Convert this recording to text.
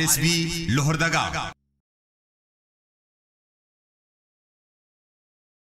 RSB Lohardaga.